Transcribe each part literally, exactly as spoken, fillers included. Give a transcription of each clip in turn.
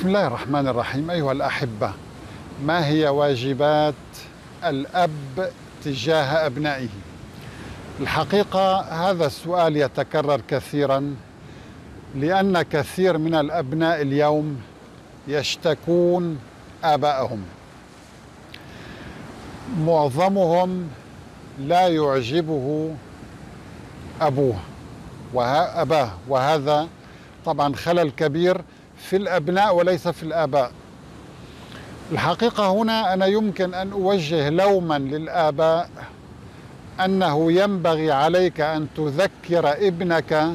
بسم الله الرحمن الرحيم. أيها الأحبة، ما هي واجبات الأب تجاه أبنائه؟ الحقيقة هذا السؤال يتكرر كثيرا، لأن كثير من الأبناء اليوم يشتكون آبائهم، معظمهم لا يعجبه أبوه وأباه، وهذا طبعا خلل كبير في الأبناء وليس في الآباء. الحقيقة هنا أنا يمكن أن أوجه لوما للآباء أنه ينبغي عليك أن تذكر ابنك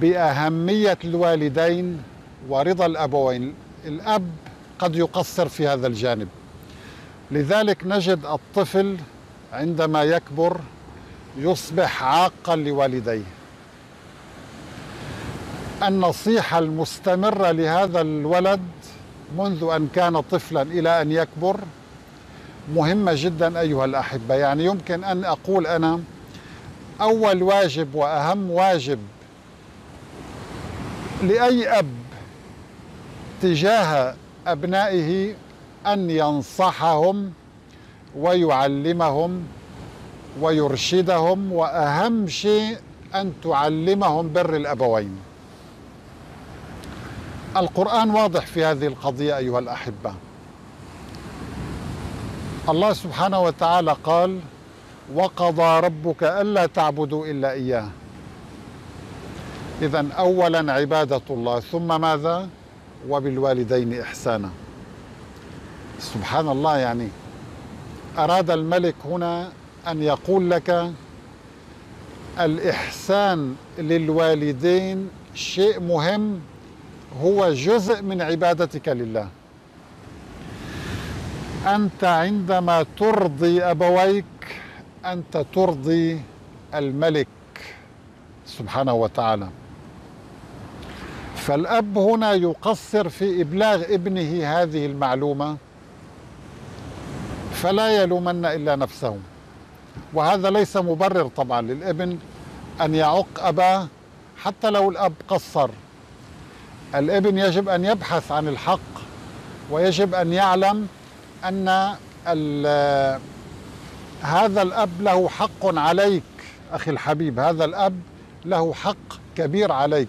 بأهمية الوالدين ورضا الأبوين. الأب قد يقصر في هذا الجانب، لذلك نجد الطفل عندما يكبر يصبح عاقا لوالديه. النصيحة المستمرة لهذا الولد منذ أن كان طفلا إلى أن يكبر مهمة جدا أيها الأحبة. يعني يمكن أن أقول أنا أول واجب وأهم واجب لأي أب تجاه أبنائه أن ينصحهم ويعلمهم ويرشدهم، وأهم شيء أن تعلمهم بر الأبوين. القرآن واضح في هذه القضية أيها الأحبة. الله سبحانه وتعالى قال: وقضى ربك ألا تعبدوا إلا إياه. إذن أولا عبادة الله، ثم ماذا؟ وبالوالدين إحسانا. سبحان الله، يعني أراد الملك هنا أن يقول لك الإحسان للوالدين شيء مهم، هو جزء من عبادتك لله. أنت عندما ترضي أبويك أنت ترضي الملك سبحانه وتعالى. فالأب هنا يقصر في إبلاغ ابنه هذه المعلومة، فلا يلومن إلا نفسه. وهذا ليس مبرر طبعا للابن أن يعق أباه حتى لو الأب قصر. الابن يجب أن يبحث عن الحق، ويجب أن يعلم أن هذا الأب له حق عليك. أخي الحبيب، هذا الأب له حق كبير عليك،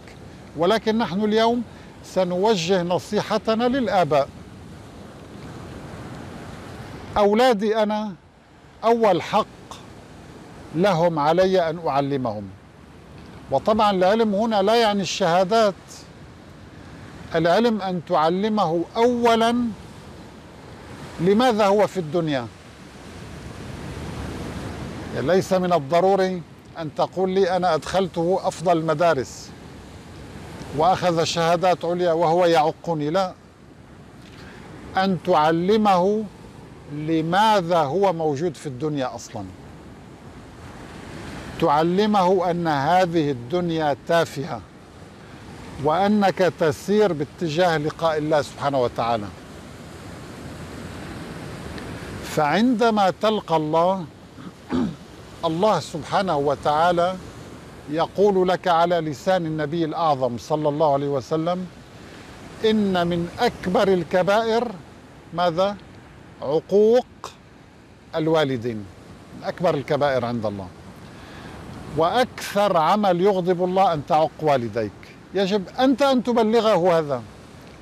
ولكن نحن اليوم سنوجه نصيحتنا للآباء. أولادي أنا أول حق لهم علي أن أعلمهم. وطبعا العلم هنا لا يعني الشهادات، العلم أن تعلمه أولا لماذا هو في الدنيا. ليس من الضروري أن تقول لي أنا أدخلته أفضل المدارس وأخذ شهادات عليا وهو يعقني، لا. أن تعلمه لماذا هو موجود في الدنيا أصلا. تعلمه أن هذه الدنيا تافهة، وأنك تسير باتجاه لقاء الله سبحانه وتعالى. فعندما تلقى الله، الله سبحانه وتعالى يقول لك على لسان النبي الأعظم صلى الله عليه وسلم: إن من أكبر الكبائر ماذا؟ عقوق الوالدين، من أكبر الكبائر عند الله. وأكثر عمل يغضب الله أن تعق والديك. يجب أنت أن تبلغه هذا،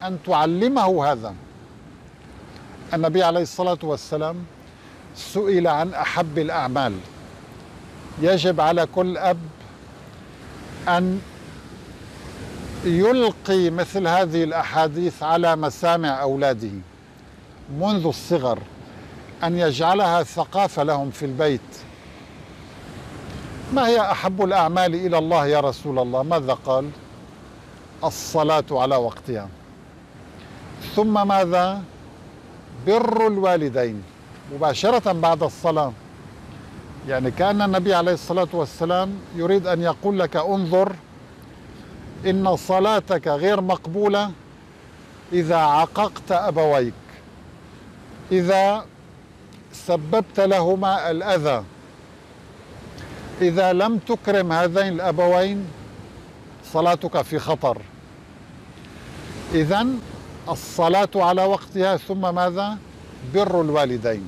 أن تعلمه هذا. النبي عليه الصلاة والسلام سئل عن أحب الأعمال. يجب على كل أب أن يلقي مثل هذه الأحاديث على مسامع أولاده منذ الصغر، أن يجعلها ثقافة لهم في البيت. ما هي أحب الأعمال إلى الله يا رسول الله؟ ماذا قال؟ الصلاة على وقتها، ثم ماذا؟ بر الوالدين مباشرة بعد الصلاة. يعني كأن النبي عليه الصلاة والسلام يريد أن يقول لك: انظر، إن صلاتك غير مقبولة إذا عققت أبويك، إذا سببت لهما الأذى، إذا لم تكرم هذين الأبوين صلاتك في خطر. إذن الصلاة على وقتها، ثم ماذا؟ بر الوالدين.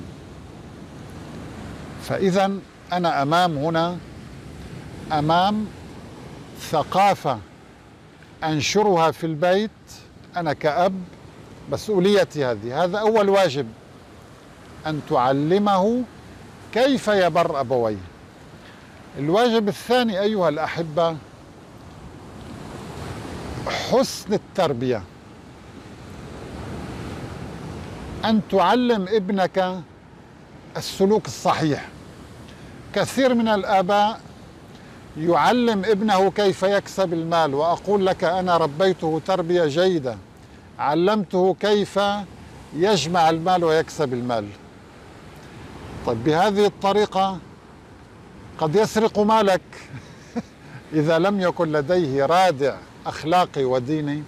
فإذا أنا أمام هنا أمام ثقافة أنشرها في البيت، أنا كأب مسؤوليتي هذه. هذا أول واجب، أن تعلمه كيف يبر أبويه. الواجب الثاني أيها الأحبة حسن التربية، أن تعلم ابنك السلوك الصحيح. كثير من الآباء يعلم ابنه كيف يكسب المال، وأقول لك أنا ربيته تربية جيدة، علمته كيف يجمع المال ويكسب المال. طيب بهذه الطريقة قد يسرق مالك إذا لم يكن لديه رادع أخلاقي وديني،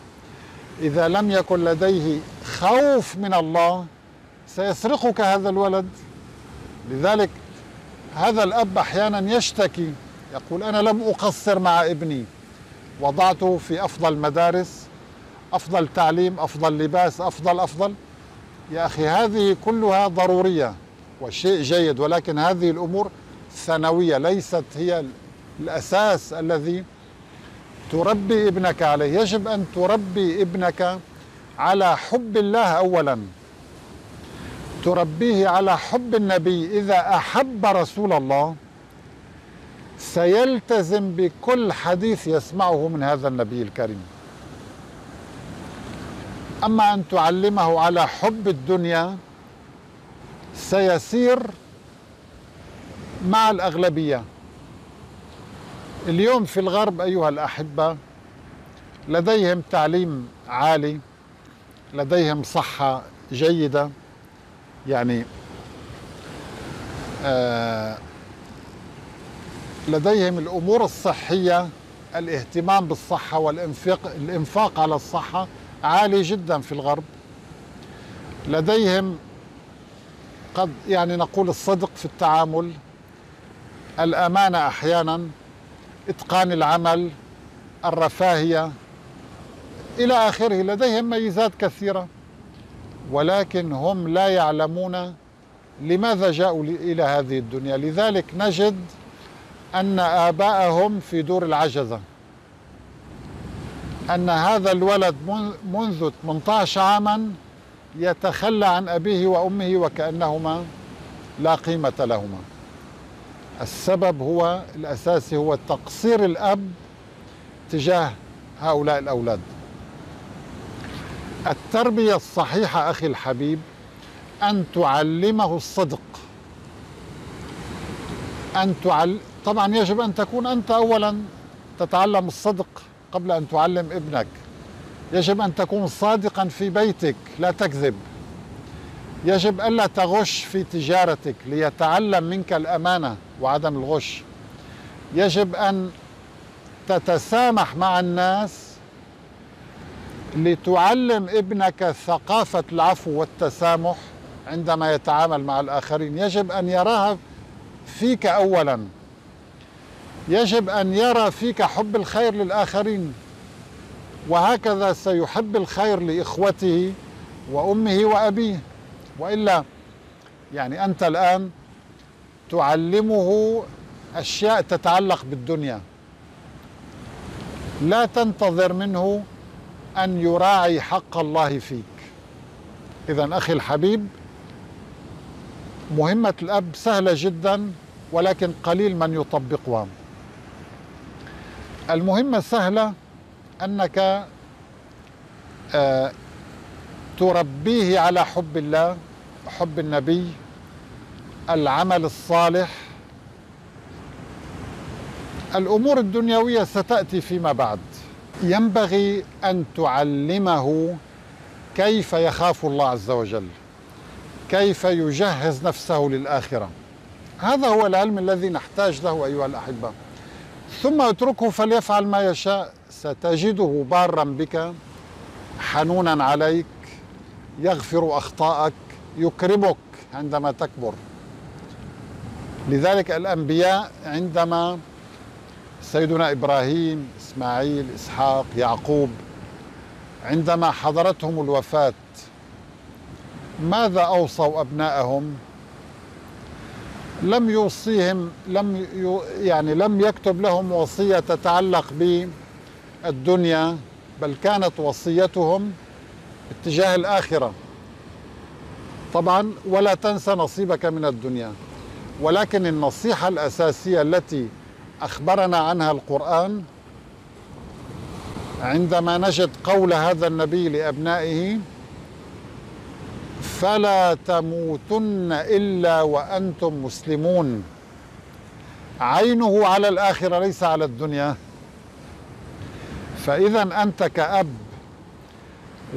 إذا لم يكن لديه خوف من الله سيسرقك هذا الولد. لذلك هذا الأب أحيانا يشتكي، يقول أنا لم أقصر مع ابني، وضعته في أفضل مدارس، أفضل تعليم، أفضل لباس، أفضل أفضل يا أخي هذه كلها ضرورية وشيء جيد، ولكن هذه الأمور ثانوية، ليست هي الأساس الذي تربي ابنك عليه. يجب أن تربي ابنك على حب الله أولا، تربيه على حب النبي. إذا أحب رسول الله سيلتزم بكل حديث يسمعه من هذا النبي الكريم. أما أن تعلمه على حب الدنيا سيسير مع الأغلبية. اليوم في الغرب أيها الأحبة لديهم تعليم عالي، لديهم صحة جيدة، يعني آه لديهم الأمور الصحية، الاهتمام بالصحة والإنفاق الإنفاق على الصحة عالي جدا في الغرب. لديهم قد يعني نقول الصدق في التعامل، الأمانة أحيانا، إتقان العمل، الرفاهية إلى آخره. لديهم ميزات كثيرة، ولكن هم لا يعلمون لماذا جاءوا إلى هذه الدنيا. لذلك نجد أن آباءهم في دور العجزة، أن هذا الولد منذ ثمانية عشر عاما يتخلى عن أبيه وأمه وكأنهما لا قيمة لهما. السبب هو الأساسي هو تقصير الأب تجاه هؤلاء الأولاد. التربية الصحيحة أخي الحبيب أن تعلمه الصدق، أن تعل... طبعا يجب أن تكون أنت أولا تتعلم الصدق قبل أن تعلم ابنك. يجب أن تكون صادقا في بيتك، لا تكذب. يجب ألا تغش في تجارتك ليتعلم منك الأمانة وعدم الغش. يجب أن تتسامح مع الناس لتعلم ابنك ثقافة العفو والتسامح عندما يتعامل مع الآخرين. يجب أن يراها فيك أولا، يجب أن يرى فيك حب الخير للآخرين، وهكذا سيحب الخير لإخوته وأمه وأبيه. وإلا يعني أنت الآن تعلمه أشياء تتعلق بالدنيا، لا تنتظر منه أن يراعي حق الله فيك. إذن أخي الحبيب مهمة الأب سهلة جدا، ولكن قليل من يطبقها. المهمة سهلة، أنك آه تربيه على حب الله، حب النبي، العمل الصالح. الأمور الدنيوية ستأتي فيما بعد. ينبغي أن تعلمه كيف يخاف الله عز وجل، كيف يجهز نفسه للآخرة. هذا هو العلم الذي نحتاج له أيها الأحبة. ثم اتركه فليفعل ما يشاء، ستجده بارا بك، حنونا عليك، يغفر أخطاءك، يكرمك عندما تكبر. لذلك الأنبياء عندما سيدنا إبراهيم، إسماعيل، إسحاق، يعقوب عندما حضرتهم الوفاة ماذا أوصوا أبنائهم؟ لم يوصيهم لم يعني لم يكتب لهم وصية تتعلق بالدنيا، بل كانت وصيتهم اتجاه الآخرة. طبعا ولا تنسى نصيبك من الدنيا، ولكن النصيحة الأساسية التي أخبرنا عنها القرآن عندما نجد قول هذا النبي لأبنائه: فلا تموتن إلا وأنتم مسلمون، عينه على الآخرة ليس على الدنيا. فإذا أنت كأب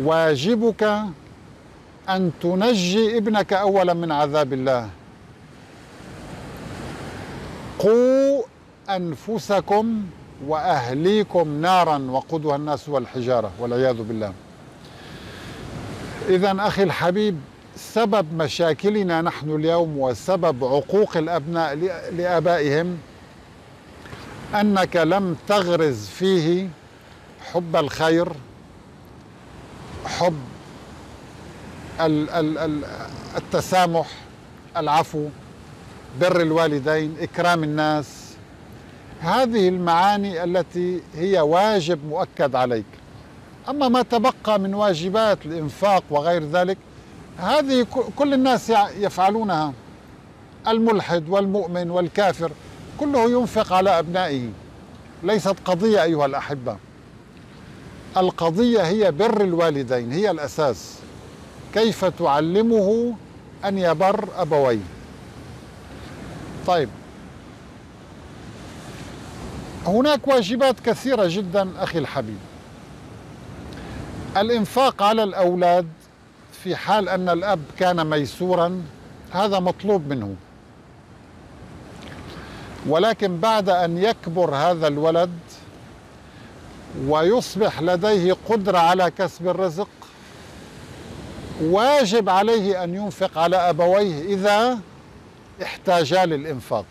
واجبك أن تنجي ابنك أولا من عذاب الله. قوا أنفسكم وأهليكم نارا وقودها الناس والحجارة والعياذ بالله. إذا أخي الحبيب، سبب مشاكلنا نحن اليوم وسبب عقوق الأبناء لآبائهم أنك لم تغرز فيه حب الخير، حب التسامح، العفو، بر الوالدين، إكرام الناس. هذه المعاني التي هي واجب مؤكد عليك. أما ما تبقى من واجبات الإنفاق وغير ذلك، هذه كل الناس يفعلونها، الملحد والمؤمن والكافر كله ينفق على أبنائه. ليست قضية أيها الأحبة، القضية هي بر الوالدين، هي الأساس. كيف تعلمه أن يبر أبويه؟ طيب، هناك واجبات كثيرة جدا أخي الحبيب. الإنفاق على الأولاد في حال أن الأب كان ميسورا هذا مطلوب منه، ولكن بعد أن يكبر هذا الولد ويصبح لديه قدرة على كسب الرزق واجب عليه أن ينفق على أبويه إذا احتاجا للإنفاق.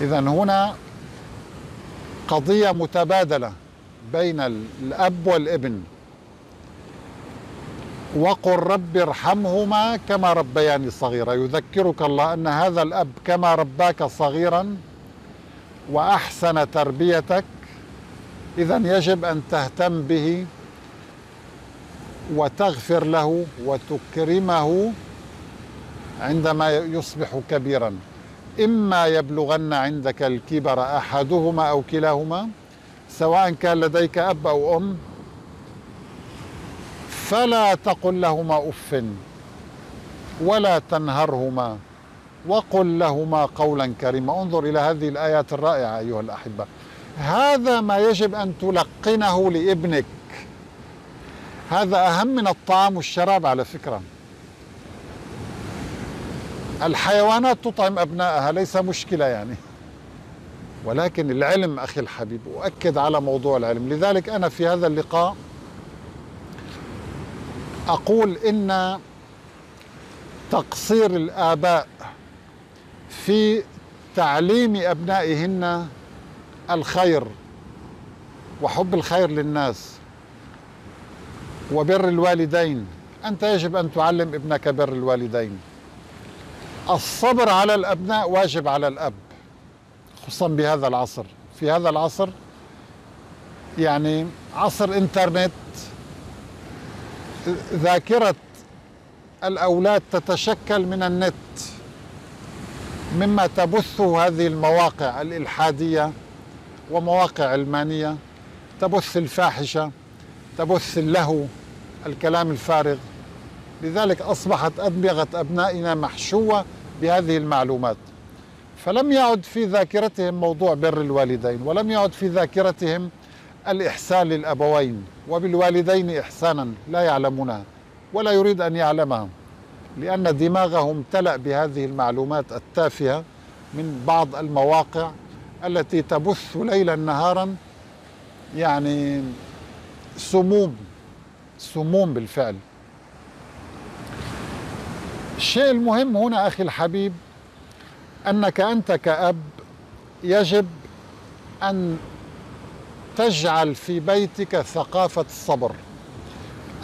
إذا هنا قضية متبادلة بين الأب والابن. وقل رب ارحمهما كما ربياني صغيرا، يذكرك الله أن هذا الأب كما رباك صغيرا وأحسن تربيتك، إذا يجب أن تهتم به وتغفر له وتكرمه عندما يصبح كبيرا. إما يبلغن عندك الكبر أحدهما أو كلاهما، سواء كان لديك أب أو أم، فلا تقل لهما أف ولا تنهرهما وقل لهما قولا كريما. انظر إلى هذه الآيات الرائعة أيها الأحبة. هذا ما يجب أن تلقنه لابنك، هذا أهم من الطعام والشراب على فكرة. الحيوانات تطعم أبنائها، ليس مشكلة يعني، ولكن العلم أخي الحبيب، أؤكد على موضوع العلم. لذلك أنا في هذا اللقاء أقول إن تقصير الآباء في تعليم أبنائهن الخير وحب الخير للناس وبر الوالدين. أنت يجب أن تعلم ابنك بر الوالدين. الصبر على الأبناء واجب على الأب، خصوصا بهذا العصر. في هذا العصر يعني عصر إنترنت، ذاكرة الأولاد تتشكل من النت، مما تبثه هذه المواقع الإلحادية ومواقع علمانية، تبث الفاحشة، تبث اللهو، الكلام الفارغ. لذلك أصبحت أدمغة أبنائنا محشوة بهذه المعلومات، فلم يعد في ذاكرتهم موضوع بر الوالدين، ولم يعد في ذاكرتهم الإحسان للأبوين، وبالوالدين إحسانا لا يعلمونها ولا يريد أن يعلمها، لأن دماغهم امتلأ بهذه المعلومات التافهة من بعض المواقع التي تبث ليلا نهارا يعني سموم سموم بالفعل. الشيء المهم هنا أخي الحبيب أنك أنت كأب يجب أن تجعل في بيتك ثقافة الصبر،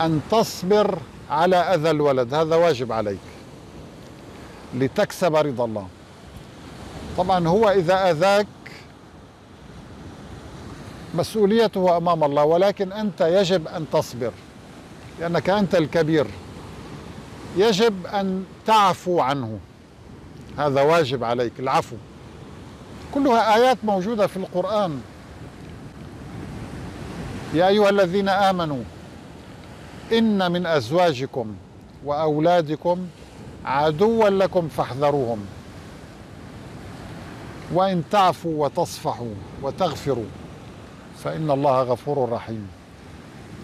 أن تصبر على أذى الولد، هذا واجب عليك لتكسب رضا الله. طبعا هو إذا أذاك مسؤوليته أمام الله، ولكن أنت يجب أن تصبر لأنك أنت الكبير، يجب أن تعفو عنه، هذا واجب عليك العفو. كلها آيات موجودة في القرآن. يا أيها الذين آمنوا إن من أزواجكم وأولادكم عدوا لكم فاحذروهم وإن تعفوا وتصفحوا وتغفروا فإن الله غفور رحيم.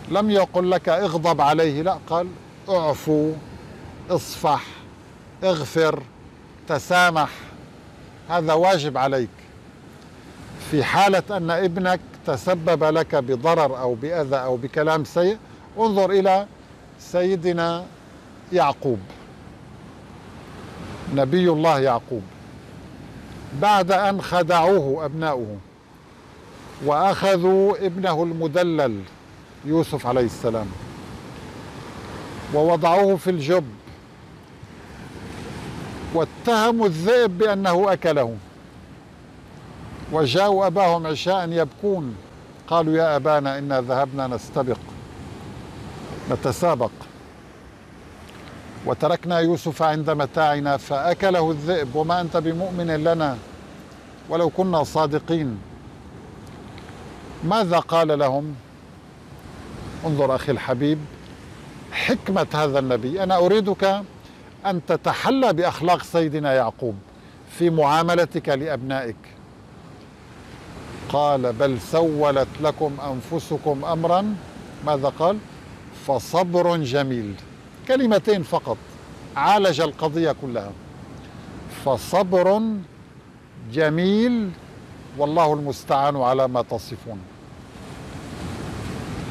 لم يقل لك اغضب عليه، لا، قال اعفو، اصفح، اغفر، تسامح، هذا واجب عليك. في حالة أن ابنك تسبب لك بضرر أو بأذى أو بكلام سيء، انظر إلى سيدنا يعقوب، نبي الله يعقوب، بعد أن خدعوه أبناؤه وأخذوا ابنه المدلل يوسف عليه السلام ووضعوه في الجب واتهموا الذئب بأنه أكله، وجاءوا أباهم عشاء يبكون قالوا يا أبانا إنا ذهبنا نستبق نتسابق وتركنا يوسف عند متاعنا فأكله الذئب وما أنت بمؤمن لنا ولو كنا صادقين. ماذا قال لهم؟ انظر أخي الحبيب حكمة هذا النبي. أنا أريدك أن تتحلى بأخلاق سيدنا يعقوب في معاملتك لأبنائك. قال بل سولت لكم أنفسكم أمرا، ماذا قال؟ فصبر جميل، كلمتين فقط عالج القضية كلها، فصبر جميل والله المستعان على ما تصفون.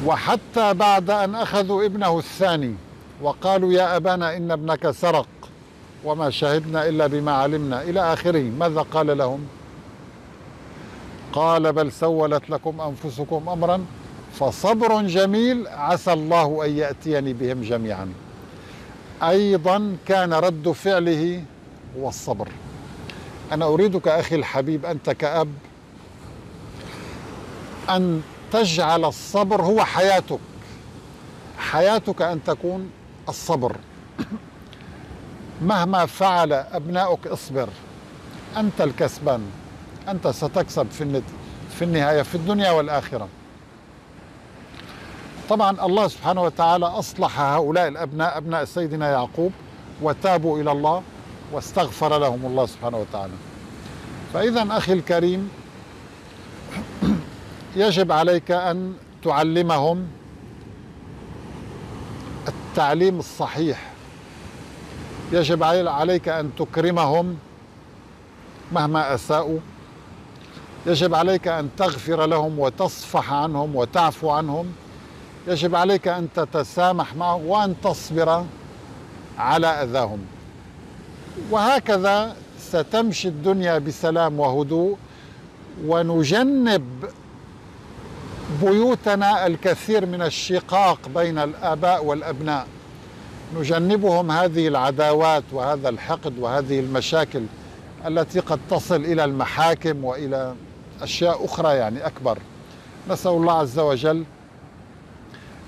وحتى بعد أن أخذوا ابنه الثاني وقالوا يا أبانا إن ابنك سرق وما شهدنا إلا بما علمنا إلى آخره، ماذا قال لهم؟ قال بل سولت لكم أنفسكم أمرا فصبر جميل عسى الله أن يأتيني بهم جميعا. أيضا كان رد فعله هو الصبر. أنا أريدك أخي الحبيب أنت كأب أن تجعل الصبر هو حياتك، حياتك أن تكون الصبر. مهما فعل أبنائك اصبر، أنت الكسبان، أنت ستكسب في في النهاية في الدنيا والآخرة. طبعا الله سبحانه وتعالى أصلح هؤلاء الأبناء أبناء سيدنا يعقوب وتابوا إلى الله واستغفر لهم الله سبحانه وتعالى. فإذا أخي الكريم يجب عليك أن تعلمهم التعليم الصحيح، يجب عليك أن تكرمهم مهما أساءوا، يجب عليك أن تغفر لهم وتصفح عنهم وتعفو عنهم، يجب عليك أن تتسامح معهم وأن تصبر على أذاهم، وهكذا ستمشي الدنيا بسلام وهدوء. ونجنب بيوتنا الكثير من الشقاق بين الآباء والأبناء، نجنبهم هذه العداوات وهذا الحقد وهذه المشاكل التي قد تصل إلى المحاكم وإلى أشياء أخرى يعني أكبر. نسأل الله عز وجل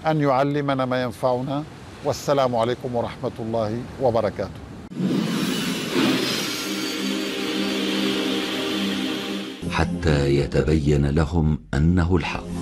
أن يعلمنا ما ينفعنا، والسلام عليكم ورحمة الله وبركاته. حتى يتبين لهم أنه الحق.